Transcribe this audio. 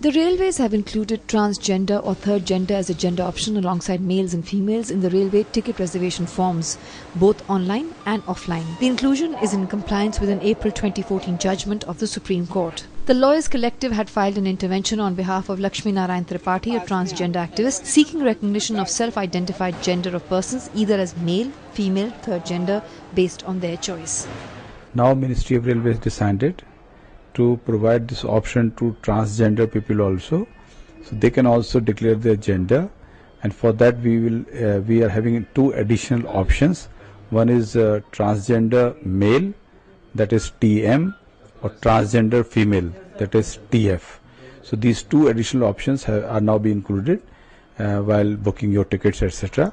The railways have included transgender or third gender as a gender option alongside males and females in the railway ticket reservation forms, both online and offline. The inclusion is in compliance with an April 2014 judgment of the Supreme Court. The Lawyers Collective had filed an intervention on behalf of Lakshmi Narayan Tripathi, a transgender activist, seeking recognition of self-identified gender of persons either as male, female, third gender, based on their choice. Now Ministry of Railways decided to provide this option to transgender people also, so they can also declare their gender, and for that we are having two additional options. One is transgender male, that is TM, or transgender female, that is TF. So these two additional options are now being included while booking your tickets, etc.